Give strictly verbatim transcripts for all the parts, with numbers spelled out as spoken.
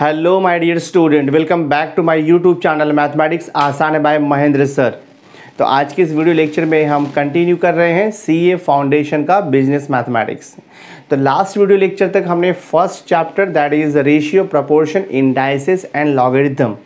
Hello my dear student, welcome back to my YouTube channel mathematics आसान है bye Mahendra sir. तो आज के इस वीडियो लेक्चर में हम कंटिन्यू कर रहे हैं सीए फाउंडेशन का बिजनेस मैथमेटिक्स। तो लास्ट वीडियो लेक्चर तक हमने first chapter that is ratio proportion indices and logarithm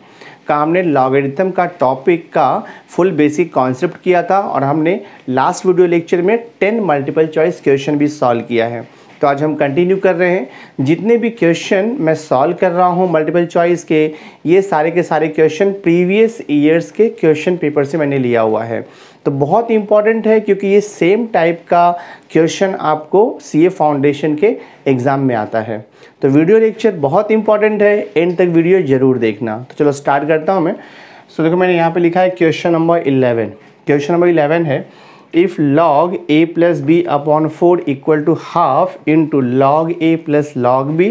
का हमने लॉगरिथम का टॉपिक का फुल बेसिक कॉन्सेप्ट किया था और हमने लास्ट वीडियो लेक्चर में टेन मल्टीपल चॉइस क्वेश्चन भी सॉल्व किया है। तो आज हम कंटिन्यू कर रहे हैं। जितने भी क्वेश्चन मैं सॉल्व कर रहा हूं मल्टीपल चॉइस के, ये सारे के सारे क्वेश्चन प्रीवियस ईयर्स के क्वेश्चन पेपर से मैंने लिया हुआ है। तो बहुत इंपॉर्टेंट है क्योंकि ये सेम टाइप का क्वेश्चन आपको सीए फाउंडेशन के एग्ज़ाम में आता है। तो वीडियो लेक्चर बहुत इंपॉर्टेंट है, एंड तक वीडियो ज़रूर देखना। तो चलो स्टार्ट करता हूँ मैं। सो देखो मैंने यहाँ पर लिखा है question number eleven. Question number eleven है if log A plus B upon four equal to half into log A plus log B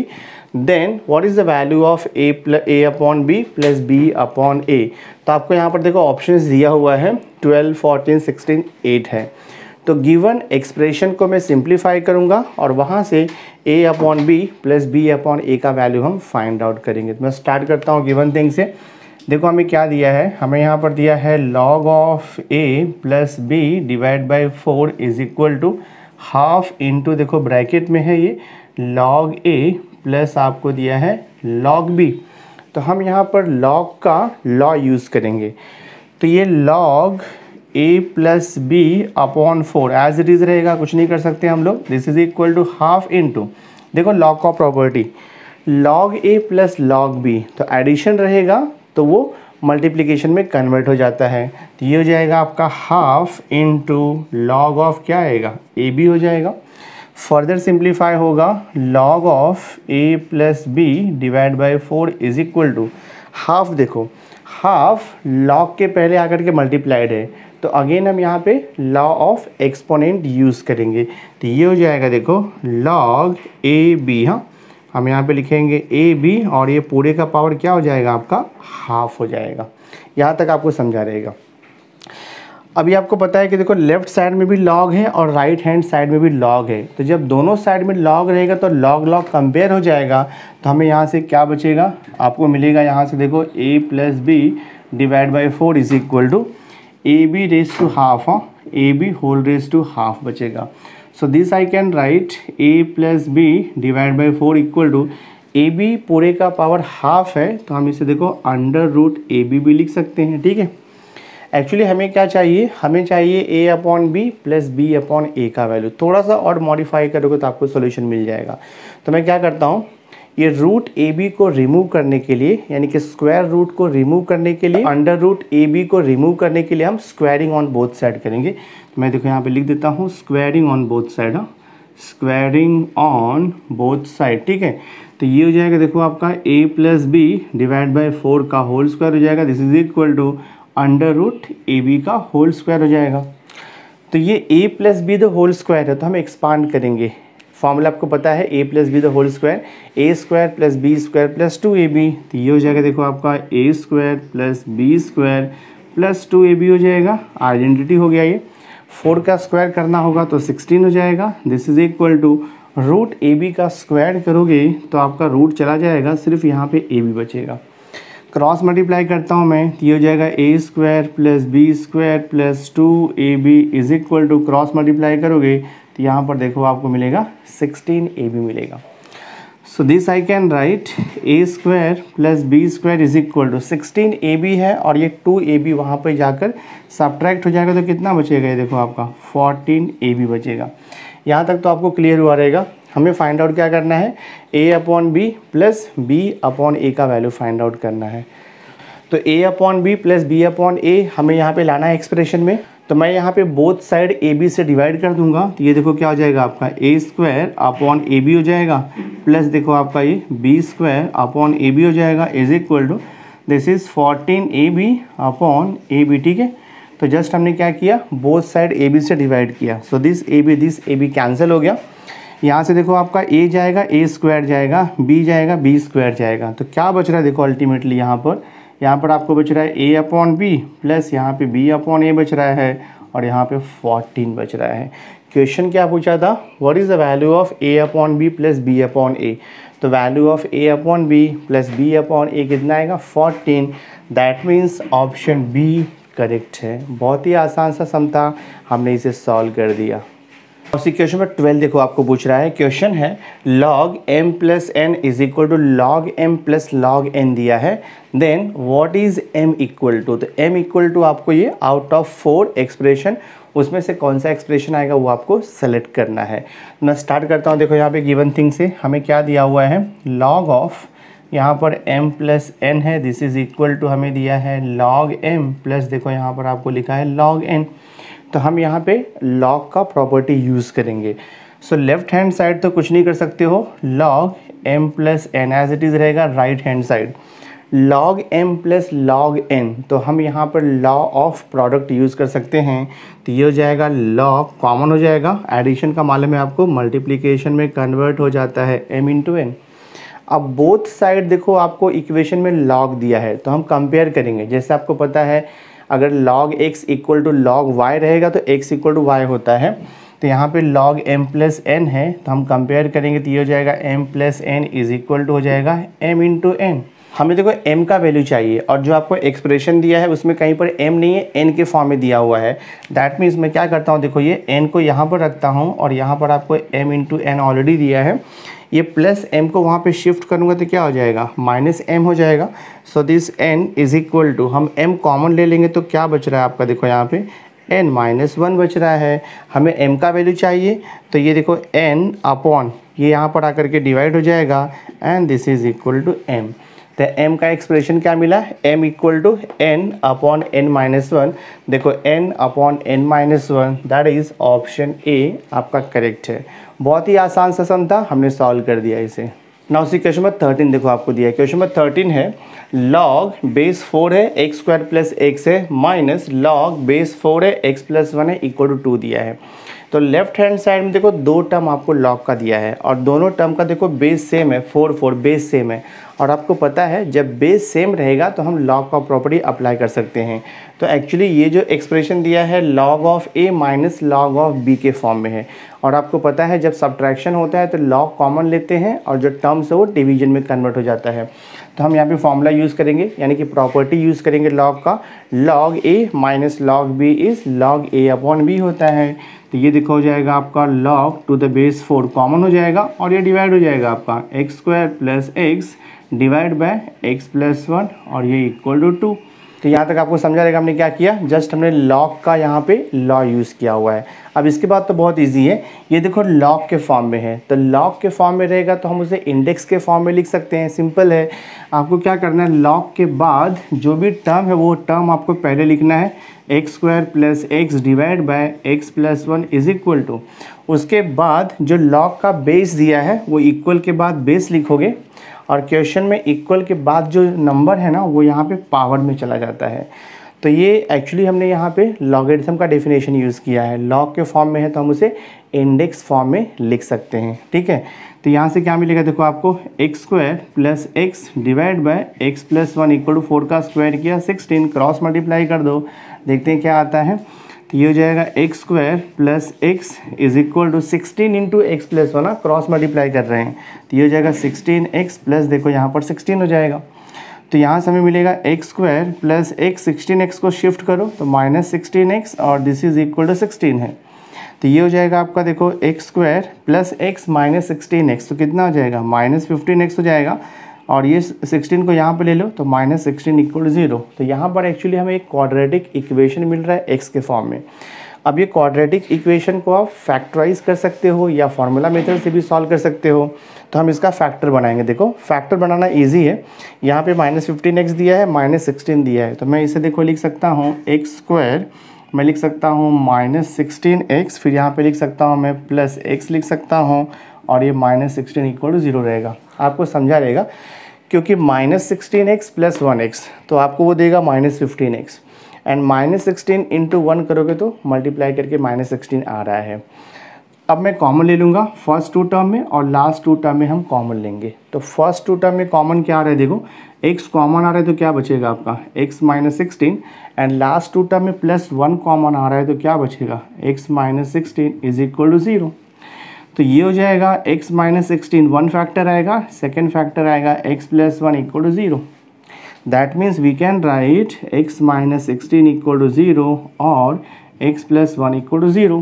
then what is the value of A plus A upon B plus B upon ए। तो आपको यहाँ पर देखो options दिया हुआ है twelve, fourteen, sixteen, eight है। तो गिवन एक्सप्रेशन को मैं सिंप्लीफाई करूँगा और वहाँ से A upon B plus B upon ए का वैल्यू हम फाइंड आउट करेंगे। तो मैं स्टार्ट करता हूँ गिवन थिंग से। देखो हमें क्या दिया है, हमें यहाँ पर दिया है log of a plus B divide by four is equal to half into, देखो ब्रैकेट में है ये log a प्लस आपको दिया है log b। तो हम यहाँ पर log का लॉ यूज़ करेंगे। तो ये log a plus B upon four as it is रहेगा, कुछ नहीं कर सकते हम लोग। This is equal to half into, देखो log का property log a plus log b, तो एडिशन रहेगा तो वो मल्टीप्लिकेशन में कन्वर्ट हो जाता है। तो ये हो जाएगा आपका हाफ इंटू लॉग ऑफ क्या आएगा ए बी हो जाएगा। फर्दर सिंप्लीफाई होगा log of A plus B divide by four is equal to half, देखो हाफ लॉग के पहले आकर के मल्टीप्लाइड है। तो अगेन हम यहाँ पे लॉ ऑफ एक्सपोनेंट यूज़ करेंगे। तो ये हो जाएगा देखो लॉग ए बी, हाँ हम यहाँ पे लिखेंगे ए बी और ये पूरे का पावर क्या हो जाएगा आपका हाफ हो जाएगा। यहाँ तक आपको समझा रहेगा। अभी आपको पता है कि देखो लेफ्ट साइड में भी लॉग है और राइट हैंड साइड में भी लॉग है। तो जब दोनों साइड में लॉग रहेगा तो लॉग लॉग कंपेयर हो जाएगा। तो हमें यहाँ से क्या बचेगा, आपको मिलेगा यहाँ से देखो ए plus B divide by four is equal to A B raise to half, हाँ A B whole raise to half बचेगा। So this I can write A plus B divide by four equal to A B पूरे का power half है, तो हम इसे देखो under root A B भी लिख सकते हैं। ठीक है, एक्चुअली हमें क्या चाहिए, हमें चाहिए ए upon B plus B upon ए का वैल्यू। थोड़ा सा और मॉडिफाई करोगे तो आपको सोल्यूशन मिल जाएगा। तो मैं क्या करता हूँ, ये रूट ए बी को रिमूव करने के लिए, यानी कि स्क्वायर रूट को रिमूव करने के लिए, अंडर रूट ए बी को रिमूव करने के लिए हम स्क्वायरिंग ऑन बोथ साइड करेंगे। तो मैं देखो यहाँ पे लिख देता हूँ स्क्वायरिंग ऑन बोथ साइड, हाँ स्क्वायरिंग ऑन बोथ साइड। ठीक है, तो ये हो जाएगा देखो आपका ए plus B divide by four का होल स्क्वायर हो जाएगा। This is equal to under root A B का होल स्क्वायर हो जाएगा। तो ये ए plus B the whole square है, तो हम एक्सपांड करेंगे। फॉर्मूला आपको पता है a plus B the whole square, A square plus B square plus two A B. तो ये हो जाएगा देखो आपका ए square plus B square plus two A B हो जाएगा। आइडेंटिटी हो गया ये, फोर का स्क्वायर करना होगा तो सिक्सटीन हो जाएगा। This is equal to root A B का स्क्वायर करोगे तो आपका रूट चला जाएगा, सिर्फ यहाँ पे ए बी बचेगा। क्रॉस मल्टीप्लाई करता हूँ मैं, तो ये हो जाएगा ए square plus B square plus two A B is equal to, cross multiply करोगे तो यहाँ पर देखो आपको मिलेगा सिक्सटीन ए बी मिलेगा। So this I can write A square plus B square is equal to sixteen A B है और ये टू ए बी वहाँ पर जाकर सब्ट्रैक्ट हो जाएगा। तो कितना बचेगा, ये देखो आपका फोर्टीन ए बी बचेगा। यहाँ तक तो आपको क्लियर हुआ रहेगा। हमें फाइंड आउट क्या करना है, A upon B plus B upon ए का वैल्यू फाइंड आउट करना है। तो A upon B plus B upon ए हमें यहाँ पे लाना है एक्सप्रेशन में। तो मैं यहाँ पे बोथ साइड ए बी से डिवाइड कर दूंगा। तो ये देखो क्या हो जाएगा आपका ए स्क्वायर अपॉन ए बी हो जाएगा प्लस देखो आपका ये B square upon A B हो जाएगा is equal to this is fourteen A B upon A B. ठीक है, तो जस्ट हमने क्या किया, बोथ साइड ए बी से डिवाइड किया। So this A B this A B cancel हो गया। यहाँ से देखो आपका ए जाएगा, ए स्क्वायर जाएगा, बी जाएगा, बी स्क्वायर जाएगा। तो क्या बच रहा है देखो अल्टीमेटली यहाँ पर, यहाँ पर आपको बच रहा है a अपॉन बी प्लस यहाँ पे b अपॉन a बच रहा है और यहाँ पे फोर्टीन बच रहा है। क्वेश्चन क्या पूछा था, what is the value of a upon B plus B upon ए। तो value of A upon B plus B upon ए कितना आएगा fourteen. That means option B correct है। बहुत ही आसान सा सम था, हमने इसे सॉल्व कर दिया। उसी क्वेश्चन नंबर ट्वेल्व देखो आपको पूछ रहा है। क्वेश्चन है log m plus N is equal to log M plus log N दिया है, then what is m equal to. तो m इक्वल टू आपको ये आउट ऑफ फोर एक्सप्रेशन, उसमें से कौन सा एक्सप्रेशन आएगा वो आपको सेलेक्ट करना है। मैं स्टार्ट करता हूँ। देखो यहाँ पे गिवन थिंग से हमें क्या दिया हुआ है, log ऑफ यहाँ पर m प्लस एन है, दिस इज इक्वल टू हमें दिया है log m प्लस, देखो यहाँ पर आपको लिखा है log n। तो हम यहाँ पे log का प्रॉपर्टी यूज़ करेंगे। सो लेफ्ट हैंड साइड तो कुछ नहीं कर सकते हो, log m plus N as it is रहेगा। Right hand side log m plus log n, तो हम यहाँ पर लॉ ऑफ प्रोडक्ट यूज़ कर सकते हैं। तो ये हो जाएगा log कॉमन हो जाएगा, एडिशन का मालूम है आपको, मल्टीप्लिकेशन में कन्वर्ट हो जाता है m इंटू एन। अब बोथ साइड देखो आपको इक्वेशन में log दिया है, तो हम कंपेयर करेंगे। जैसे आपको पता है अगर log x equal to log Y रहेगा तो x इक्वल टू वाई होता है, तो यहाँ पे log m प्लस एन है, तो हम कंपेयर करेंगे। तो ये हो जाएगा m plus N is equal to हो जाएगा m इंटू एन। हमें देखो m का वैल्यू चाहिए, और जो आपको एक्सप्रेशन दिया है उसमें कहीं पर m नहीं है, n के फॉर्म में दिया हुआ है। दैट मीन्स मैं क्या करता हूँ, देखो ये n को यहाँ पर रखता हूँ, और यहाँ पर आपको m इंटू एन ऑलरेडी दिया है। ये प्लस m को वहाँ पे शिफ्ट करूँगा तो क्या हो जाएगा, माइनस m हो जाएगा। So this n is equal to, हम m कॉमन ले लेंगे तो क्या बच रहा है आपका, देखो यहाँ पे n माइनस वन बच रहा है। हमें m का वैल्यू चाहिए, तो ये देखो n अपॉन ये यहाँ पर आकर के डिवाइड हो जाएगा, and this is equal to m। तो m का एक्सप्रेशन क्या मिला, m equal to n upon N minus one. देखो n upon N minus one, that is option A आपका करेक्ट है। बहुत ही आसान सा सम था, हमने सॉल्व कर दिया इसे। Now see question number thirteen देखो आपको दिया है। क्वेश्चन नंबर थर्टीन है लॉग बेस फोर है, एक्स स्क्वायर प्लस एक्स है, माइनस लॉग बेस फोर है, एक्स प्लस वन है, इक्वल टू टू दिया है। तो लेफ्ट हैंड साइड में देखो दो टर्म आपको लॉग का दिया है, और दोनों टर्म का देखो बेस सेम है, फोर फोर बेस सेम है। और आपको पता है जब बेस सेम रहेगा तो हम लॉग का प्रॉपर्टी अप्लाई कर सकते हैं। तो एक्चुअली ये जो एक्सप्रेशन दिया है log of A minus log of B के फॉर्म में है, और आपको पता है जब सब्ट्रैक्शन होता है तो लॉग कॉमन लेते हैं, और जो टर्म्स है वो डिवीजन में कन्वर्ट हो जाता है। तो हम यहाँ पे फॉर्मूला यूज़ करेंगे, यानी कि प्रॉपर्टी यूज़ करेंगे लॉग का, log A minus log B is log A upon B होता है। तो ये देखो हो जाएगा आपका log to the base four common हो जाएगा, और ये डिवाइड हो जाएगा आपका x square plus x divide by x plus one, और ये इक्वल टू टू। तो यहाँ तक आपको समझा रहेगा हमने क्या किया, जस्ट हमने log का यहाँ पे लॉ यूज़ किया हुआ है। अब इसके बाद तो बहुत इजी है, ये देखो log के फॉर्म में है, तो log के फॉर्म में रहेगा तो हम उसे इंडेक्स के फॉर्म में लिख सकते हैं। सिंपल है, आपको क्या करना है log के बाद जो भी टर्म है वो टर्म आपको पहले लिखना है, x square plus x divide by x plus one is equal to, उसके बाद जो log का बेस दिया है वो इक्वल के बाद बेस लिखोगे, और क्वेश्चन में इक्वल के बाद जो नंबर है ना वो यहाँ पे पावर में चला जाता है। तो ये एक्चुअली हमने यहाँ पे लॉगरिथम का डेफिनेशन यूज़ किया है, लॉग के फॉर्म में है तो हम उसे इंडेक्स फॉर्म में लिख सकते हैं। ठीक है, तो यहाँ से क्या मिलेगा, देखो आपको x square plus x divide by x plus one equal to four का स्क्वायर किया सिक्सटीन, क्रॉस मल्टीप्लाई कर दो, देखते हैं क्या आता है। तो ये हो जाएगा x square plus x is equal to sixteen into x plus one, cross multiply कर रहे हैं, तो ये हो जाएगा सिक्सटीन एक्स प्लस, देखो यहाँ पर सिक्सटीन हो जाएगा। तो यहाँ से हमें मिलेगा x square plus x, sixteen x को शिफ्ट करो तो माइनस सिक्सटीन एक्स, और this is equal to sixteen है। तो ये हो जाएगा आपका देखो x square plus x minus sixteen x, तो कितना हो जाएगा माइनस फिफ्टीन एक्स हो जाएगा, और ये सिक्सटीन को यहाँ पर ले लो तो माइनस सिक्सटीन इक्वल जीरो। तो यहाँ पर एक्चुअली हमें एक क्वाड्रेटिक इक्वेशन मिल रहा है एक्स के फॉर्म में। अब ये क्वाड्रेटिक इक्वेशन को आप फैक्टराइज कर सकते हो, या फार्मूला मेथड से भी सॉल्व कर सकते हो। तो हम इसका फैक्टर बनाएंगे। देखो फैक्टर बनाना इजी है, यहाँ पे माइनस फिफ्टीन एक्स दिया है, माइनस सिक्सटीन दिया है, तो मैं इसे देखो लिख सकता हूँ एक्स स्क्वायर, मैं लिख सकता हूँ माइनस सिक्सटीन एक्स, फिर यहाँ पर लिख सकता हूँ मैं प्लस एक्स लिख सकता हूँ, और ये minus sixteen equal to zero रहेगा। आपको समझा रहेगा, क्योंकि minus sixteen x plus one x तो आपको वो देगा minus fifteen x, and minus sixteen into one करोगे तो मल्टीप्लाई करके माइनस सिक्सटीन आ रहा है। अब मैं कॉमन ले लूँगा फर्स्ट टू टर्म में, और लास्ट टू टर्म में हम कॉमन लेंगे। तो फर्स्ट टू टर्म में कॉमन क्या आ रहा है, देखो एक्स कॉमन आ रहा है तो क्या बचेगा आपका x minus sixteen, and last two term में प्लस वन कॉमन आ रहा है तो क्या बचेगा x minus sixteen is equal to zero. तो ये हो जाएगा x minus sixteen one factor आएगा, सेकेंड फैक्टर आएगा x plus one equal to zero. That means we can write x minus sixteen equal to zero और x plus one equal to zero.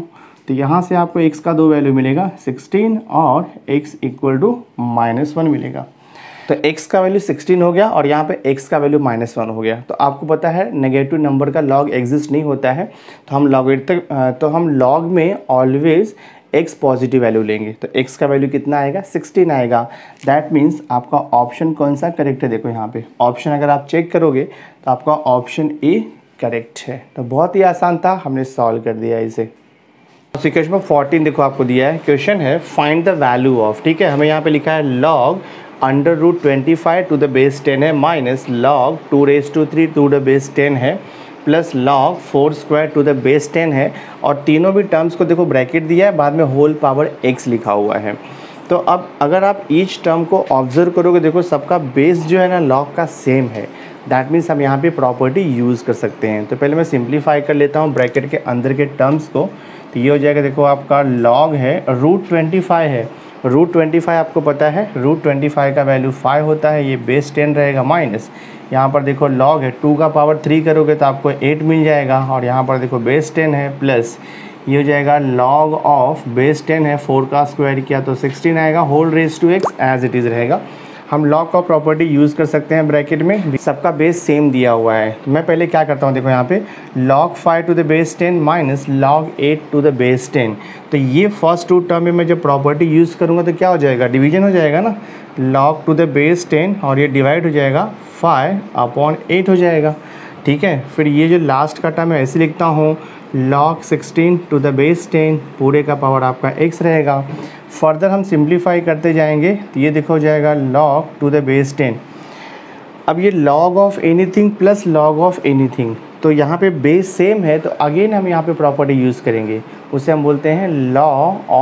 तो यहाँ से आपको x का दो value मिलेगा सिक्सटीन और x equal to minus one मिलेगा. तो x का वैल्यू सिक्सटीन हो गया और यहाँ पे x का वैल्यू माइनस वन हो गया. तो आपको पता है नेगेटिव नंबर का लॉग एग्जिस्ट नहीं होता है, तो हम लॉग तक तो हम लॉग में ऑलवेज x पॉजिटिव वैल्यू लेंगे. तो x का वैल्यू कितना आएगा सिक्सटीन आएगा. दैट मीन्स आपका ऑप्शन कौन सा करेक्ट है, देखो यहाँ पे ऑप्शन अगर आप चेक करोगे तो आपका ऑप्शन ए करेक्ट है. तो बहुत ही आसान था, हमने सॉल्व कर दिया इसे. तो क्वेश्चन फोर्टीन देखो आपको दिया है, क्वेश्चन है फाइंड द वैल्यू ऑफ, ठीक है, हमें यहाँ पे लिखा है log under root twenty five to the base ten है minus log two raise to three to the base ten है plus log four square to the base ten है. और तीनों भी टर्म्स को देखो ब्रैकेट दिया है, बाद में होल पावर एक्स लिखा हुआ है. तो अब अगर आप ईच टर्म को ऑब्जर्व करोगे देखो सबका बेस जो है ना लॉग का सेम है. दैट मीन्स हम यहाँ पे प्रॉपर्टी यूज़ कर सकते हैं. तो पहले मैं सिंप्लीफाई कर लेता हूँ ब्रैकेट के अंदर के टर्म्स को. तो ये हो जाएगा देखो आपका लॉग है रूट ट्वेंटी फाइव है, रूट ट्वेंटी फाइव आपको पता है रूट ट्वेंटी फाइव का वैल्यू फाइव होता है, ये बेस टेन रहेगा माइनस यहाँ पर देखो लॉग है टू का पावर थ्री करोगे तो आपको एट मिल जाएगा. और यहाँ पर देखो बेस टेन है प्लस ये हो जाएगा लॉग ऑफ बेस टेन है फोर का स्क्वायर किया तो सिक्सटीन आएगा, whole raise to x as it is रहेगा. हम लॉग का प्रॉपर्टी यूज़ कर सकते हैं ब्रैकेट में, सबका बेस सेम दिया हुआ है. तो मैं पहले क्या करता हूँ देखो यहाँ पे log five to the base ten minus log eight to the base ten. तो ये फर्स्ट टू टर्म में मैं जब प्रॉपर्टी यूज़ करूँगा तो क्या हो जाएगा, डिवीजन हो जाएगा ना, log to the base ten और ये डिवाइड हो जाएगा फाइव अपॉन एट हो जाएगा, ठीक है. फिर ये जो लास्ट का टर्म है ऐसे लिखता हूँ log sixteen to the base ten पूरे का पावर आपका एक्स रहेगा. फर्दर हम सिंप्लीफाई करते जाएंगे तो ये देखो हो जाएगा log to the base ten. अब ये log of anything plus log of anything, तो यहाँ पे बेस सेम है तो अगेन हम यहाँ पे प्रॉपर्टी यूज़ करेंगे, उसे हम बोलते हैं लॉ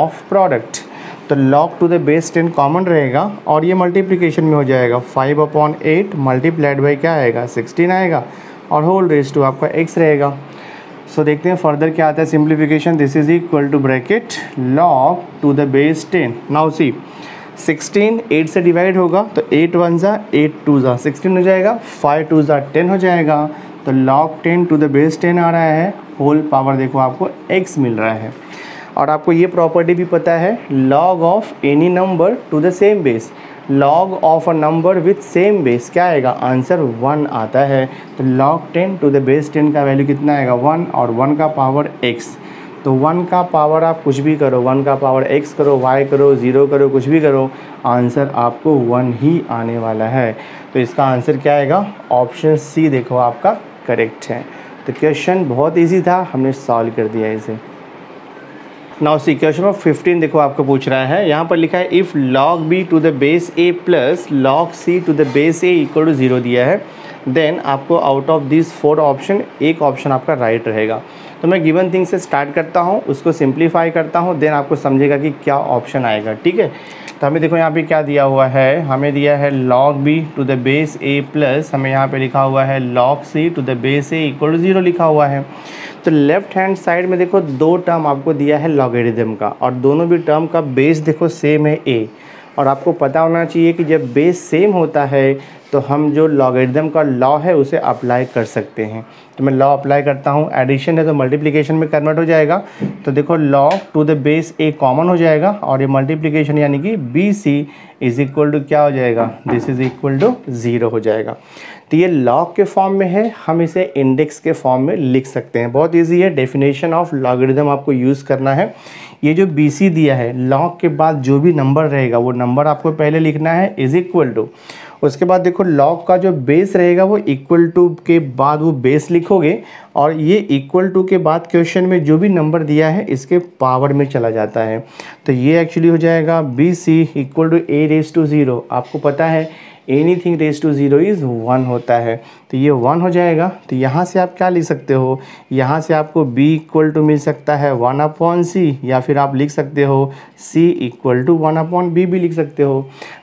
ऑफ प्रोडक्ट. तो log to the base ten common रहेगा और ये मल्टीप्लिकेशन में हो जाएगा five upon eight multiplied by क्या आएगा सिक्सटीन आएगा और होल रेज टू आपका एक्स रहेगा. सो so, देखते हैं फर्दर क्या आता है simplification. This is equal to bracket log to the base ten. Now see sixteen eight से डिवाइड होगा तो एट वन ज़ा एट टू ज़ा सिक्सटीन हो जाएगा, फाइव टू ज़ा टेन हो जाएगा. तो log ten to the base ten आ रहा है, होल पावर देखो आपको x मिल रहा है. और आपको ये प्रॉपर्टी भी पता है log of any number to the same base, log of a number with same base क्या आएगा, आंसर वन आता है. तो log ten to the base ten का वैल्यू कितना आएगा वन और वन का पावर x. तो वन का पावर आप कुछ भी करो, वन का पावर x करो, y करो, ज़ीरो करो, कुछ भी करो, आंसर आपको वन ही आने वाला है. तो इसका आंसर क्या आएगा, ऑप्शन सी देखो आपका करेक्ट है. तो क्वेश्चन बहुत ईजी था, हमने सॉल्व कर दिया इसे. Now see question number fifteen देखो आपको पूछ रहा है, यहाँ पर लिखा है if log b to the base a plus log c to the base a equal to zero दिया है, देन आपको out of this four option एक ऑप्शन आपका राइट right रहेगा. तो मैं गिवन थिंग से स्टार्ट करता हूँ, उसको सिंप्लीफाई करता हूँ, देन आपको समझेगा कि क्या ऑप्शन आएगा, ठीक है. तो हमें देखो यहाँ पे क्या दिया हुआ है, हमें दिया है log b to the base a plus हमें यहाँ पे लिखा हुआ है log c to the base a equal to zero लिखा हुआ है. तो लेफ्ट हैंड साइड में देखो दो टर्म आपको दिया है लॉगरिथम का और दोनों भी टर्म का बेस देखो सेम है a. और आपको पता होना चाहिए कि जब बेस सेम होता है तो हम जो लॉगरिथम का लॉ है उसे अप्लाई कर सकते हैं. तो मैं लॉ अप्लाई करता हूँ, एडिशन है तो मल्टीप्लिकेशन में कन्वर्ट हो जाएगा. तो देखो log to the base a common हो जाएगा और ये मल्टीप्लिकेशन यानी कि b c is equal to क्या हो जाएगा, this is equal to zero हो जाएगा. तो ये लॉग के फॉर्म में है, हम इसे इंडेक्स के फॉर्म में लिख सकते हैं, बहुत ईजी है. डेफिनेशन ऑफ लॉगरिथम आपको यूज़ करना है. ये जो बी सी दिया है लॉग के बाद जो भी नंबर रहेगा वो नंबर आपको पहले लिखना है इज इक्वल टू, उसके बाद देखो लॉग का जो बेस रहेगा वो इक्वल टू के बाद वो बेस लिखोगे और ये इक्वल टू के बाद क्वेश्चन में जो भी नंबर दिया है इसके पावर में चला जाता है. तो ये एक्चुअली हो जाएगा b c equal to a raise to zero. आपको पता है anything raise to zero is one होता है, तो ये वन हो जाएगा. तो यहाँ से आप क्या लिख सकते हो, यहाँ से आपको b इक्वल टू मिल सकता है वन अपॉन सी, या फिर आप लिख सकते हो c equal to one upon b भी लिख सकते हो.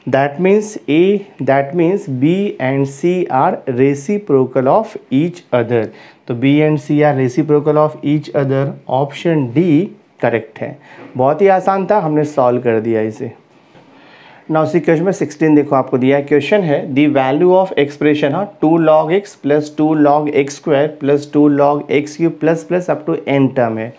That means a that means b and c are reciprocal of each other. तो b and c are reciprocal of each other, option D correct है। बहुत ही आसान था, हमने सॉल्व कर दिया इसे। ना उसी क्वेश्चन में सिक्सटीन देखो, आपको दिया क्वेश्चन है दी वैल्यू ऑफ एक्सप्रेशन हाँ two log x plus two log x square plus two log x cube plus plus up to n term है।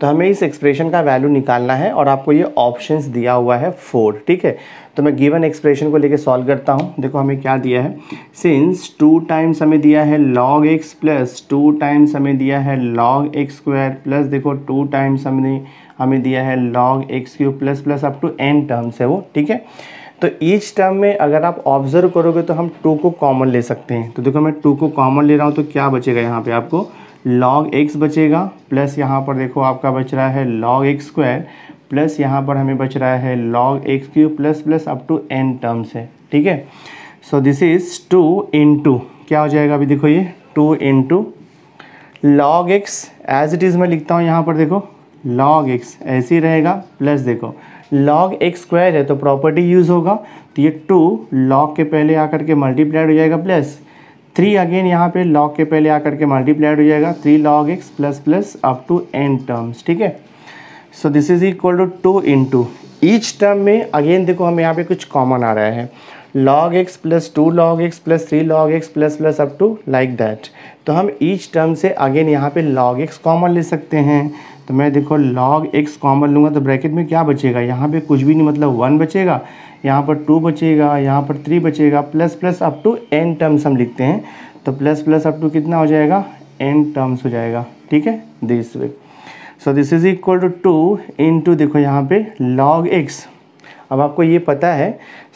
तो हमें इस एक्सप्रेशन का वैल्यू निकालना है और आपको ये ऑप्शंस दिया हुआ है फोर। ठीक है, तो मैं गिवन एक्सप्रेशन को लेके सॉल्व करता हूँ। देखो हमें क्या दिया है, सिंस टू टाइम्स हमें दिया है log x plus two times हमें दिया है लॉग एक्स स्क्वायर प्लस देखो टू टाइम्स हमने हमें दिया है log x cube plus plus up to n terms है वो। ठीक है, तो ईच टर्म में अगर आप ऑब्जर्व करोगे तो हम टू को कॉमन ले सकते हैं। तो देखो मैं टू को कॉमन ले रहा हूँ तो क्या बचेगा, यहाँ पे आपको लॉग एक्स बचेगा प्लस यहाँ पर देखो आपका बच रहा है लॉग एक्स स्क्वायर प्लस यहाँ पर हमें बच रहा है log x cube plus plus up to n terms है। ठीक है, so this is two into क्या हो जाएगा, अभी देखो ये two into log x as it is मैं लिखता हूँ यहाँ पर देखो लॉग एक्स ऐसे ही रहेगा प्लस देखो लॉग एक्स स्क्वायर है तो प्रॉपर्टी यूज़ होगा तो ये टू लॉग के पहले आकर के मल्टीप्लाइड हो जाएगा प्लस थ्री अगेन यहाँ पे लॉग के पहले आकर के मल्टीप्लाइड हो जाएगा three log x plus plus up to n terms. ठीक है, so this is equal to two into each term में अगेन देखो हमें यहाँ पे कुछ कॉमन आ रहा है log x plus two log x plus three log x plus plus up to like that. तो हम ईच टर्म से अगेन यहाँ पे लॉग एक्स कॉमन ले सकते हैं। तो मैं देखो लॉग एक्स कॉमन लूँगा तो ब्रैकेट में क्या बचेगा, यहाँ पे कुछ भी नहीं, मतलब वन बचेगा, यहाँ पर टू बचेगा, यहाँ पर थ्री बचेगा plus plus up to n terms हम लिखते हैं तो प्लस प्लस अप टू कितना हो जाएगा, एन टर्म्स हो जाएगा। ठीक है, this way so this is equal to two into देखो यहाँ पे लॉग एक्स। अब आपको ये पता है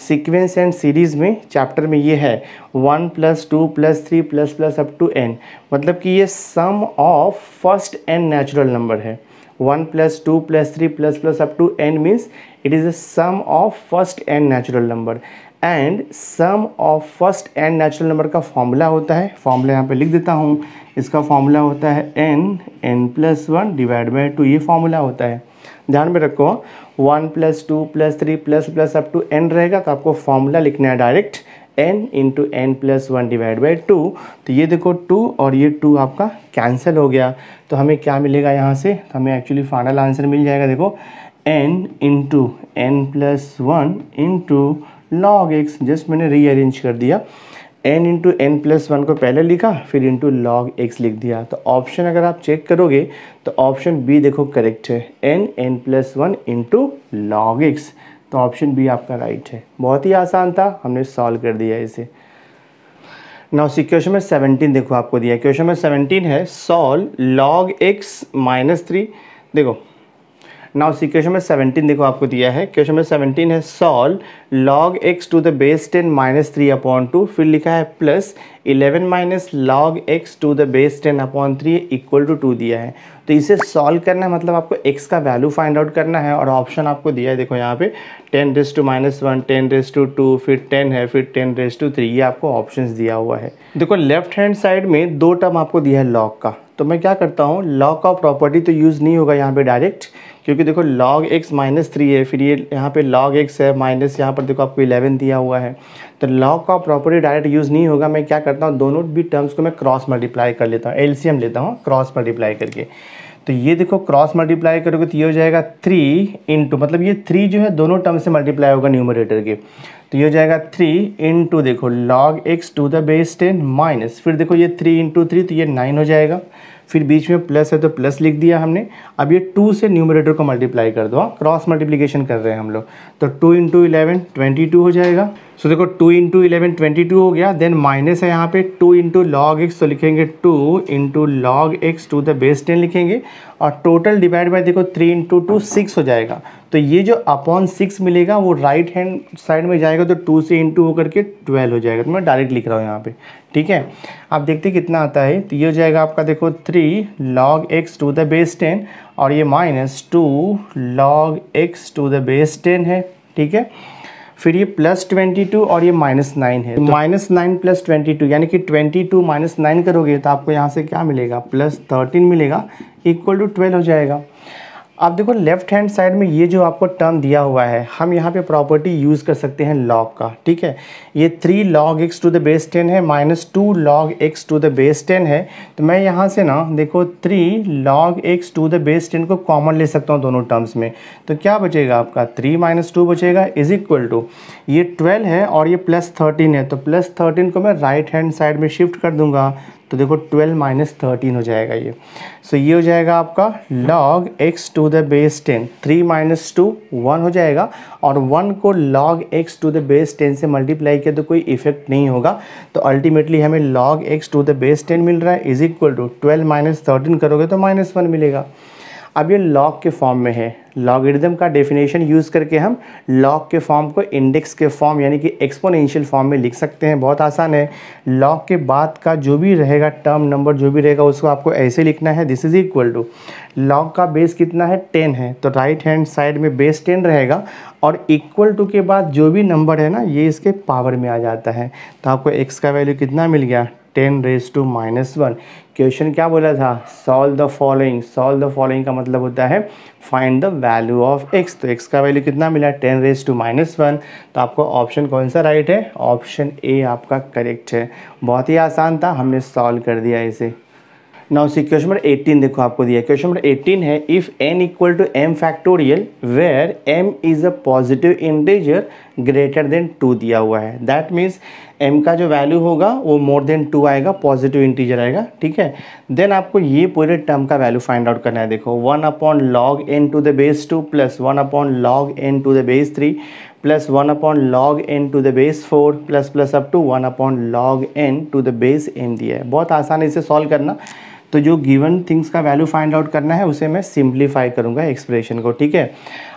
सीक्वेंस एंड सीरीज़ में चैप्टर में ये है one plus two plus three plus plus up to n, मतलब कि ये sum of first n natural number है। One plus two plus three plus plus up to n means it is a sum of first n natural number and sum of first n natural number का formula होता है, formula यहाँ पे लिख देता हूँ, इसका फॉर्मूला होता है n n plus one divide by two, ये फॉर्मूला होता है, ध्यान में रखो। One plus two plus three plus plus up to n रहेगा तो आपको फॉर्मूला लिखना है direct n into n plus one divide by two. तो ये देखो टू और ये टू आपका कैंसिल हो गया तो हमें क्या मिलेगा यहाँ से, तो हमें एक्चुअली फाइनल आंसर मिल जाएगा देखो n into n plus one into log x. Just मैंने रीअरेंज कर दिया, n into n plus one को पहले लिखा फिर इंटू लॉग एक्स लिख दिया। तो ऑप्शन अगर आप चेक करोगे तो ऑप्शन बी देखो करेक्ट है, n n plus one into log x, तो ऑप्शन बी आपका राइट है। बहुत ही आसान था, हमने सॉल्व कर दिया इसे। नाउ सी क्वेश्चन में सेवनटीन देखो, आपको दिया क्वेश्चन में सेवनटीन है solve log x minus three. देखो नाउ सी क्वेश्चन में सेवनटीन देखो, आपको दिया है क्वेश्चन में सेवनटीन है solve log x to the base ten minus three upon two फिर लिखा है plus eleven minus log x to the base ten upon three equal to two दिया है। तो इसे सॉल्व करना है, मतलब आपको एक्स का वैल्यू फाइंड आउट करना है और ऑप्शन आपको दिया है देखो यहाँ पे ten raise to minus one ten raise to two फिर टेन है फिर टेन रेस टू थ्री, ये आपको ऑप्शन दिया हुआ है। देखो लेफ्ट हैंड साइड में दो टर्म आपको दिया है लॉग का, तो मैं क्या करता हूँ लॉग का प्रॉपर्टी तो यूज़ नहीं होगा यहाँ पे डायरेक्ट, क्योंकि देखो लॉग एक्स माइनस थ्री है फिर ये यहाँ पे लॉग एक्स है माइनस यहाँ पर देखो आपको इलेवन दिया हुआ है तो लॉग का प्रॉपर्टी डायरेक्ट यूज़ नहीं होगा। मैं क्या करता हूँ दोनों भी टर्म्स को मैं क्रॉस मल्टीप्लाई कर लेता हूँ, एलसीएम लेता हूँ क्रॉस मल्टीप्लाई करके। तो ये देखो क्रॉस मल्टीप्लाई करोगे तो ये हो जाएगा थ्री इंटू, मतलब ये थ्री जो है दोनों टर्म से मल्टीप्लाई होगा न्यूमरेटर के, तो ये हो जाएगा थ्री इंटू देखो log x to the base ten minus फिर देखो ये थ्री इंटू थ्री तो ये नाइन हो जाएगा फिर बीच में प्लस है तो प्लस लिख दिया हमने। अब ये टू से न्यूमरेटर को मल्टीप्लाई कर दो, क्रॉस मल्टीप्लिकेशन कर रहे हैं हम लोग, तो two into eleven twenty two हो जाएगा। सो देखो two into eleven twenty two हो गया, देन माइनस है यहाँ पे टू इंटू लॉग एक्स तो लिखेंगे two into log x to the base ten लिखेंगे और टोटल डिवाइड बाय देखो थ्री इंटू टू सिक्स हो जाएगा। तो ये जो अपॉन सिक्स मिलेगा वो राइट हैंड साइड में जाएगा तो टू से इंटू होकर के ट्वेल्व हो जाएगा, तो मैं डायरेक्ट लिख रहा हूँ यहाँ पे। ठीक है, आप देखते कितना आता है, तो ये हो जाएगा आपका देखो three log x to the base ten और ये minus two log x to the base ten है। ठीक है, फिर ये प्लस ट्वेंटी टू और ये माइनस नाइन है, minus nine plus twenty two यानी कि ट्वेंटी टू माइनस नाइन करोगे तो आपको यहाँ से क्या मिलेगा प्लस थर्टीन मिलेगा इक्वल टू ट्वेल्व हो जाएगा। आप देखो लेफ्ट हैंड साइड में ये जो आपको टर्म दिया हुआ है, हम यहाँ पे प्रॉपर्टी यूज़ कर सकते हैं लॉग का। ठीक है, ये three log x to the base ten है minus two log x to the base ten है, तो मैं यहाँ से ना देखो three log x to the base ten को कॉमन ले सकता हूँ दोनों टर्म्स में। तो क्या बचेगा आपका, थ्री माइनस टू बचेगा इज इक्वल टू ये ट्वेल्व है और ये प्लस थर्टीन है, तो प्लस थर्टीन को मैं राइट हैंड साइड में शिफ्ट कर दूँगा तो देखो ट्वेल्व माइनस थर्टीन हो जाएगा ये। सो so, ये हो जाएगा आपका log x to the base ten, three minus two one हो जाएगा और वन को log x to the base ten से मल्टीप्लाई किया तो कोई इफेक्ट नहीं होगा। तो अल्टीमेटली हमें log x to the base ten मिल रहा है is equal to twelve minus thirteen करोगे तो माइनस वन मिलेगा। अब ये log के फॉर्म में है, लॉगरिथम का डेफिनेशन यूज़ करके हम लॉग के फॉर्म को इंडेक्स के फॉर्म यानी कि एक्सपोनेंशियल फॉर्म में लिख सकते हैं। बहुत आसान है, लॉग के बाद का जो भी रहेगा टर्म नंबर जो भी रहेगा उसको आपको ऐसे लिखना है, this is equal to log का बेस कितना है टेन है, तो राइट हैंड साइड में बेस टेन रहेगा और इक्वल टू के बाद जो भी नंबर है ना ये इसके पावर में आ जाता है। तो आपको एक्स का वैल्यू कितना मिल गया, ten raise to minus one. Question क्या बोला था, solve the following, solve the following का मतलब होता है find the value of x. तो एक्स का वैल्यू कितना मिला, ten raise to minus one. तो आपको ऑप्शन कौन सा राइट है, ऑप्शन ए आपका करेक्ट है। बहुत ही आसान था, हमने सॉल्व कर दिया इसे। Now see question number eighteen देखो आपको दिया, क्वेश्चन नंबर एटीन है if n equal to m factorial where m is a positive integer greater than two दिया हुआ है। दैट मीन्स m का जो वैल्यू होगा वो मोर देन टू आएगा, पॉजिटिव इंटीजर आएगा। ठीक है, देन आपको ये पूरे टर्म का वैल्यू फाइंड आउट करना है। देखो one upon log n to the base two plus one upon log n to the base three plus one upon log n to the base four plus plus up to one upon log n to the base m दिया है। बहुत आसान है इसे solve करना। तो जो given things का वैल्यू फाइंड आउट करना है उसे मैं सिंप्लीफाई करूंगा एक्सप्रेशन को। ठीक है,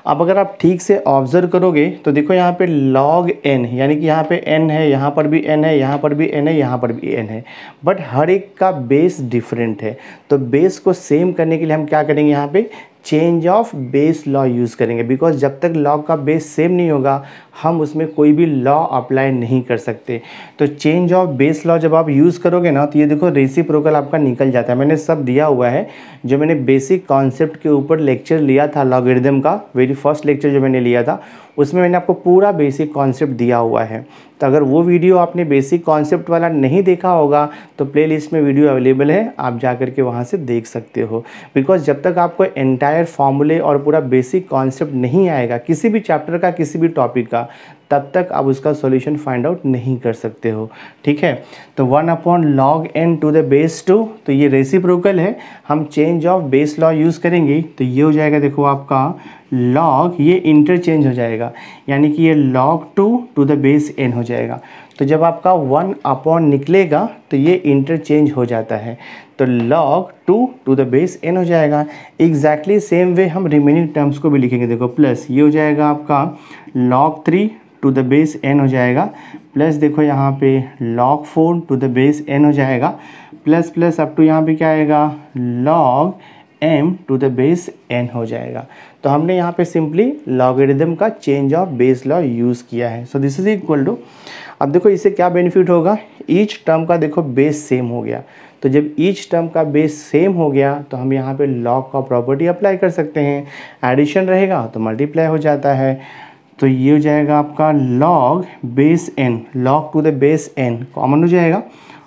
अब अगर आप ठीक से ऑब्जर्व करोगे तो देखो यहाँ पे log n यानी कि यहाँ पे n है, यहाँ पर भी n है, यहाँ पर भी n है, यहाँ पर भी n है, बट हर एक का बेस डिफरेंट है। तो बेस को सेम करने के लिए हम क्या करेंगे, यहाँ पे change of base law use करेंगे, बिकॉज जब तक लॉ का बेस सेम नहीं होगा हम उसमें कोई भी लॉ अप्लाई नहीं कर सकते। तो चेंज ऑफ बेस लॉ जब आप यूज़ करोगे ना तो ये देखो रेसिप्रोकल आपका निकल जाता है। मैंने सब दिया हुआ है जो मैंने बेसिक कॉन्सेप्ट के ऊपर लेक्चर लिया था लॉगरिथम का, वेरी फर्स्ट लेक्चर जो मैंने लिया था उसमें मैंने आपको पूरा बेसिक कॉन्सेप्ट दिया हुआ है। तो अगर वो वीडियो आपने बेसिक कॉन्सेप्ट वाला नहीं देखा होगा तो प्लेलिस्ट में वीडियो अवेलेबल है, आप जा करके वहाँ से देख सकते हो। बिकॉज जब तक आपको एंटायर फॉर्मूले और पूरा बेसिक कॉन्सेप्ट नहीं आएगा किसी भी चैप्टर का किसी भी टॉपिक का, तब तक आप उसका सॉल्यूशन फाइंड आउट नहीं कर सकते हो। ठीक है, तो one upon log n to the base two, तो ये रेसिप्रोकल है, हम change of base law use करेंगे तो ये हो जाएगा देखो आपका लॉग, ये इंटरचेंज हो जाएगा यानी कि ये log two to the base n हो जाएगा। तो जब आपका वन अपॉन निकलेगा तो ये इंटरचेंज हो जाता है, तो log two to the base n हो जाएगा। एग्जैक्टली सेम वे हम रिमेनिंग टर्म्स को भी लिखेंगे। देखो प्लस ये हो जाएगा आपका log three to the base n हो जाएगा, प्लस देखो यहाँ पे log four to the base n हो जाएगा, प्लस प्लस अप टू यहाँ पे क्या आएगा log m to the base n हो जाएगा। तो हमने यहाँ पे सिंपली लॉगरिथम का change of base law use किया है। So this is equal to, अब देखो इससे क्या बेनिफिट होगा, ईच टर्म का देखो बेस सेम हो गया, तो जब ईच टर्म का बेस सेम हो गया तो हम यहाँ पे लॉग का प्रॉपर्टी अप्लाई कर सकते हैं, एडिशन रहेगा तो मल्टीप्लाई हो जाता है। तो ये हो जाएगा आपका log base n, log to the base n common हो जाएगा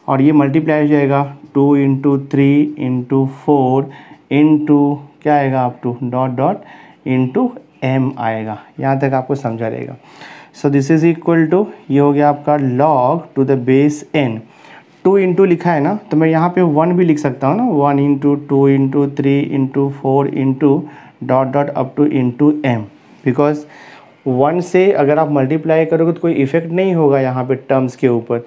और ये मल्टीप्लाई हो जाएगा two into three into four into क्या आएगा आप two dot dot into m आएगा। यहाँ तक आपको समझा रहेगा। So this is equal to ये हो गया आपका log to the base n, two into लिखा है ना तो मैं यहाँ पे वन भी लिख सकता हूँ ना, one into two into three into four into dot dot up to into m, because one से अगर आप मल्टीप्लाई करोगे तो कोई इफेक्ट नहीं होगा यहाँ पे टर्म्स के ऊपर,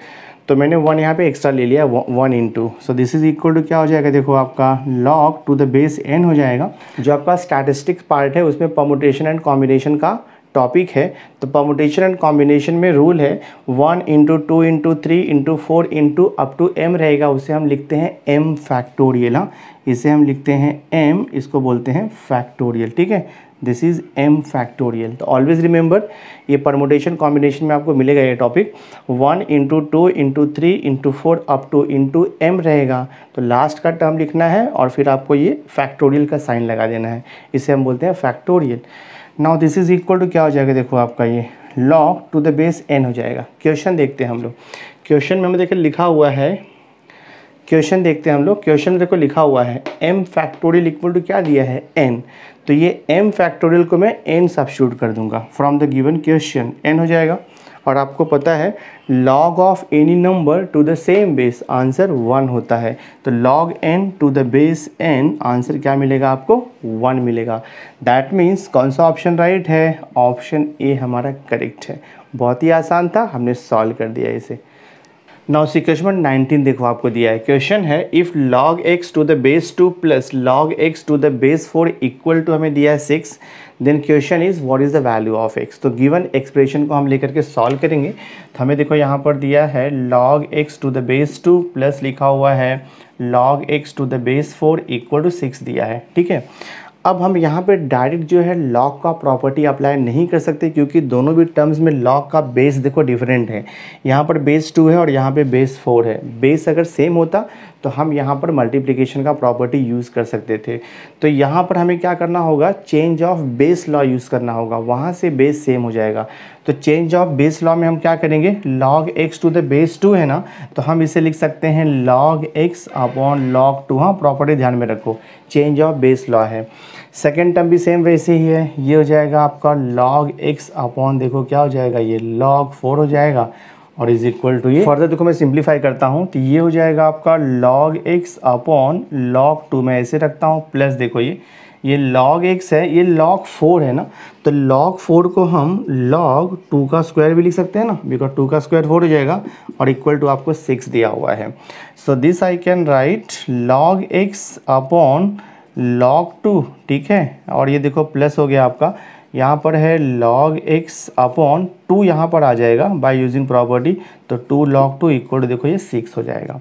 तो मैंने वन यहाँ पे एक्स्ट्रा ले लिया one into. So this is equal to क्या हो जाएगा देखो आपका log to the base n हो जाएगा। जो आपका स्टैटिस्टिक्स पार्ट है उसमें परमुटेशन एंड कॉम्बिनेशन का टॉपिक है। तो परम्यूटेशन एंड कॉम्बिनेशन में रूल है one into two into three into four into up to m रहेगा, उसे हम लिखते हैं एम फैक्टोरियल। हाँ, इसे हम लिखते हैं एम, इसको बोलते हैं फैक्टोरियल। ठीक है, दिस इज़ एम फैक्टोरियल। तो ऑलवेज रिमेंबर ये परम्यूटेशन कॉम्बिनेशन में आपको मिलेगा ये topic one into two into three into four up to into m रहेगा। तो लास्ट का टर्म लिखना है और फिर आपको ये फैक्टोरियल का साइन लगा देना है, इसे हम बोलते हैं factorial. Now this is equal to क्या हो जाएगा, देखो आपका ये log to the base n हो जाएगा। क्वेश्चन देखते हैं हम लोग, क्वेश्चन में हमें देखिए लिखा हुआ है, क्वेश्चन देखते हैं हम लोग, क्वेश्चन में देखो लिखा हुआ है m फैक्टोरियल इक्वल टू क्या दिया है n। तो ये m फैक्टोरियल को मैं n सब्स्टिट्यूट कर दूंगा from the given question, n हो जाएगा। और आपको पता है log of any number to the same base answer one होता है। तो log n to the base n answer क्या मिलेगा आपको, वन मिलेगा। दैट मीन्स कौन सा ऑप्शन राइट है, ऑप्शन ए हमारा करेक्ट है। बहुत ही आसान था, हमने सॉल्व कर दिया इसे। नाउ सी क्वेश्चन नाइनटीन देखो आपको दिया है, क्वेश्चन है if log x to the base two plus log x to the base four equal to हमें दिया है six, then question is what is the value of x। तो given expression को हम लेकर के सॉल्व करेंगे। तो हमें देखो यहाँ पर दिया है log x to the base two plus लिखा हुआ है log x to the base four equal to six दिया है। ठीक है, अब हम यहाँ पे डायरेक्ट जो है लॉग का प्रॉपर्टी अप्लाई नहीं कर सकते क्योंकि दोनों भी टर्म्स में लॉग का बेस देखो डिफरेंट है। यहाँ पर बेस टू है और यहाँ पे बेस फोर है। बेस अगर सेम होता तो हम यहाँ पर मल्टीप्लिकेशन का प्रॉपर्टी यूज़ कर सकते थे। तो यहाँ पर हमें क्या करना होगा, change of base law use करना होगा, वहाँ से बेस सेम हो जाएगा। तो चेंज ऑफ बेस लॉ में हम क्या करेंगे, log x to the base two है ना, तो हम इसे लिख सकते हैं log x upon log two. हाँ, प्रॉपर्टी ध्यान में रखो, चेंज ऑफ बेस लॉ है। सेकेंड टर्म भी सेम वैसे ही है, ये हो जाएगा आपका log x अपॉन देखो क्या हो जाएगा, ये log फोर हो जाएगा और इज इक्वल टू ये फर्दर देखो मैं सिंप्लीफाई करता हूँ तो ये हो जाएगा आपका log x upon log two मैं ऐसे रखता हूँ प्लस देखो ये ये log x है, ये log फोर है ना, तो log फोर को हम log टू का स्क्वायर भी लिख सकते हैं ना, बिकॉज टू का स्क्वायर फोर हो जाएगा और इक्वल टू आपको सिक्स दिया हुआ है। So this I can write log x upon log two. ठीक है, और ये देखो प्लस हो गया आपका, यहाँ पर है log x अपॉन टू यहाँ पर आ जाएगा बाय यूजिंग प्रॉपर्टी, तो two log two equal to देखो ये सिक्स हो जाएगा।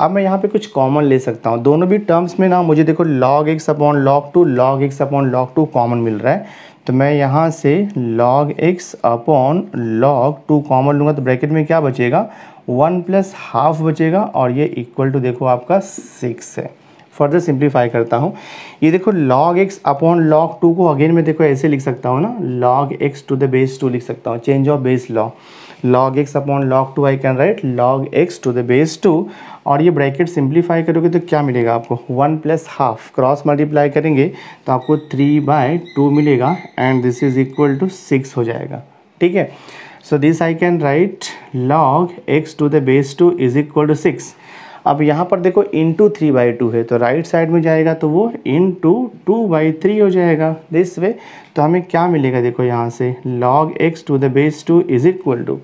अब मैं यहाँ पे कुछ कॉमन ले सकता हूँ दोनों भी टर्म्स में ना, मुझे देखो log x upon log two log x upon log two common मिल रहा है, तो मैं यहाँ से log x upon log two common लूँगा तो ब्रैकेट में क्या बचेगा, वन प्लस हाफ बचेगा और ये इक्वल टू देखो आपका सिक्स है। फर्दर सिंप्लीफाई करता हूँ, ये देखो log x upon log two को अगेन मैं देखो ऐसे लिख सकता हूँ ना, log x to the base two लिख सकता हूँ, change of base law log x upon log two I can write log x to the base two और ये ब्रैकेट सिंप्लीफाई करोगे तो क्या मिलेगा आपको, one plus half cross multiply करेंगे तो आपको थ्री बाय टू मिलेगा and this is equal to six हो जाएगा। ठीक है, so this I can write log x to the base two is equal to six. अब यहाँ पर देखो इंटू थ्री बाई टू है तो राइट साइड में जाएगा तो वो इंटू टू बाई थ्री हो जाएगा दिस वे। तो हमें क्या मिलेगा, देखो यहाँ से log x to the base two is equal to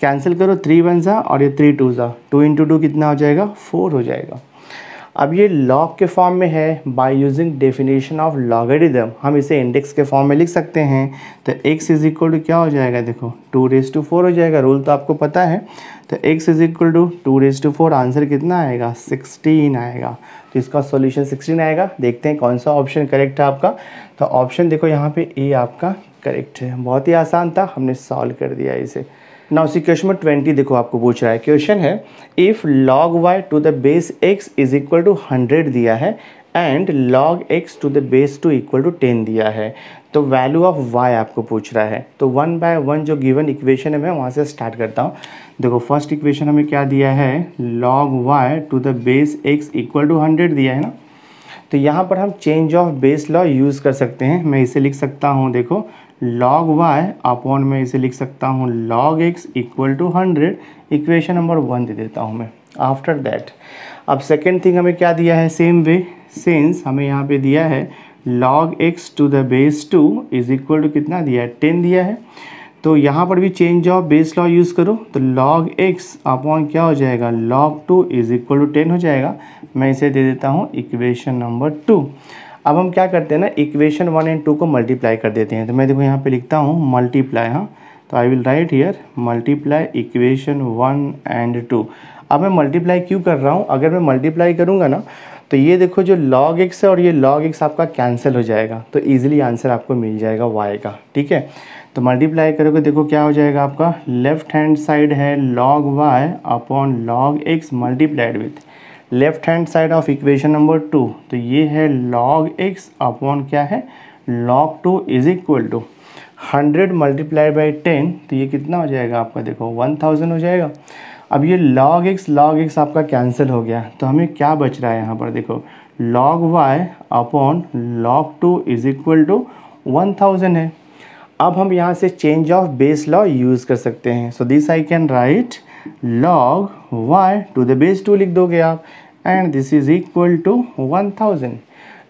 cancel करो, थ्री वन सा और ये थ्री टू सा, टू इंटू टू कितना हो जाएगा, फोर हो जाएगा। अब ये log के फॉर्म में है, by using definition of logarithm हम इसे इंडेक्स के फॉर्म में लिख सकते हैं। तो x इज इक्वल टू क्या हो जाएगा, देखो टू रेज टू फोर हो जाएगा, रूल तो आपको पता है। तो x is equal to two raise to four, answer कितना आएगा, सिक्सटीन आएगा। तो इसका सॉल्यूशन सिक्सटीन आएगा। देखते हैं कौन सा ऑप्शन करेक्ट है आपका, तो ऑप्शन देखो यहाँ पे ए आपका करेक्ट है। बहुत ही आसान था, हमने सॉल्व कर दिया इसे। नाउ सी क्वेश्चन में ट्वेंटी देखो आपको पूछ रहा है, क्वेश्चन है if log y to the base x is equal to hundred दिया है and log x to the base two equal to ten दिया है, तो वैल्यू ऑफ y आपको पूछ रहा है। तो वन बाय वन जो गिवन इक्वेशन है मैं वहाँ से स्टार्ट करता हूँ। देखो फर्स्ट इक्वेशन हमें क्या दिया है, log y to the base x equal to hundred दिया है ना, तो यहाँ पर हम change of base law use कर सकते हैं। मैं इसे लिख सकता हूँ देखो log y अपॉन में इसे लिख सकता हूँ log x equal to hundred, equation number one दे देता हूँ मैं। आफ्टर दैट अब सेकेंड थिंग हमें क्या दिया है, सेम वे सिंस हमें यहाँ पे दिया है log x to the base two is equal to कितना दिया है, टेन दिया है। तो यहाँ पर भी change of base law use करो तो log x अपॉन क्या हो जाएगा, log two is equal to ten हो जाएगा। मैं इसे दे देता हूँ इक्वेशन नंबर टू। अब हम क्या करते हैं ना, इक्वेशन वन एंड टू को मल्टीप्लाई कर देते हैं। तो मैं देखो यहाँ पे लिखता हूँ मल्टीप्लाई, हाँ, तो I will write here multiply equation one and two. अब मैं मल्टीप्लाई क्यों कर रहा हूँ, अगर मैं मल्टीप्लाई करूँगा ना तो ये देखो जो log x है और ये log x आपका कैंसिल हो जाएगा, तो ईजिली आंसर आपको मिल जाएगा y का। ठीक है, तो मल्टीप्लाई करोगे देखो क्या हो जाएगा आपका, लेफ्ट हैंड साइड है log y upon log x multiplied with left hand side of equation number two, तो ये है log x अपॉन क्या है log two is equal to hundred multiply by ten, तो ये कितना हो जाएगा आपका देखो वन थाउजेंड हो जाएगा। अब ये log x log x आपका कैंसिल हो गया, तो हमें क्या बच रहा है यहाँ पर देखो log y upon log two is equal to one thousand है। अब हम यहाँ से change of base law use कर सकते हैं, so this I can write log y to the base two लिख दोगे आप and this is equal to one thousand.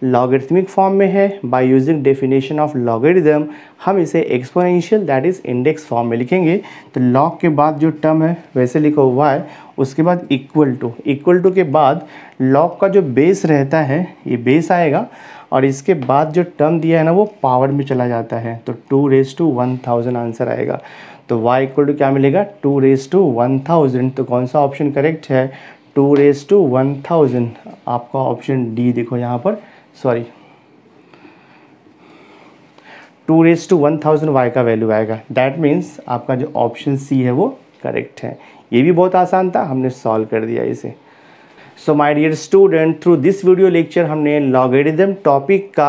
Logarithmic form में है, by using definition of logarithm हम इसे exponential that is index form में लिखेंगे। तो लॉग के बाद जो टर्म है वैसे लिखो y, उसके बाद इक्वल टू, इक्वल टू के बाद लॉग का जो बेस रहता है ये बेस आएगा और इसके बाद जो टर्म दिया है ना वो पावर में चला जाता है, तो two raise to one thousand answer आएगा। तो y इक्वल टू क्या मिलेगा two raise to one thousand, तो कौन सा ऑप्शन करेक्ट है two raise to one thousand, आपका ऑप्शन डी देखो यहाँ पर sorry two raise to one thousand y का वैल्यू आएगा। दैट मीन्स आपका जो ऑप्शन सी है वो करेक्ट है। ये भी बहुत आसान था, हमने सॉल्व कर दिया इसे। So my dear student, through this video lecture हमने लॉगरिथम टॉपिक का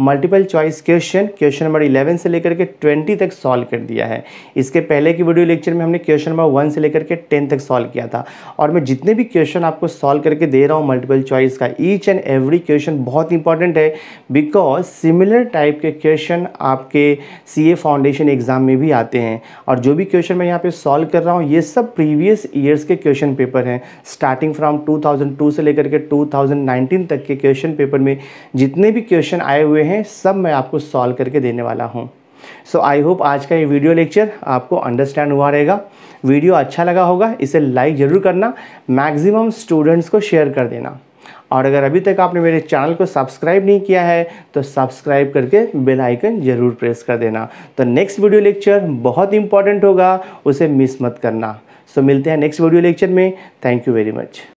multiple choice question question number eleven से लेकर के ट्वेंटी तक सॉल्व कर दिया है। इसके पहले के वीडियो लेक्चर में हमने क्वेश्चन नंबर वन से लेकर के टेन तक सॉल्व किया था। और मैं जितने भी क्वेश्चन आपको सॉल्व करके दे रहा हूँ मल्टीपल चॉइस का, ईच एंड एवरी क्वेश्चन बहुत इंपॉर्टेंट है, बिकॉज सिमिलर टाइप के क्वेश्चन आपके सी ए फाउंडेशन एग्जाम में भी आते हैं। और जो भी क्वेश्चन मैं यहाँ पर सॉल्व कर रहा हूँ ये सब प्रीवियस ईयर्स के क्वेश्चन पेपर हैं, स्टार्टिंग फ्रॉम टू थाउजेंड दो हज़ार दो से लेकर के दो हज़ार उन्नीस तक के क्वेश्चन पेपर में जितने भी क्वेश्चन आए हुए हैं सब मैं आपको सॉल्व करके देने वाला हूँ। सो आई होप आज का ये वीडियो लेक्चर आपको अंडरस्टैंड हुआ रहेगा। वीडियो अच्छा लगा होगा, इसे लाइक ज़रूर करना, मैक्सिमम स्टूडेंट्स को शेयर कर देना। और अगर अभी तक आपने मेरे चैनल को सब्सक्राइब नहीं किया है तो सब्सक्राइब करके बेल आइकन ज़रूर प्रेस कर देना। तो नेक्स्ट वीडियो लेक्चर बहुत इंपॉर्टेंट होगा, उसे मिस मत करना। सो मिलते हैं नेक्स्ट वीडियो लेक्चर में। Thank you very much.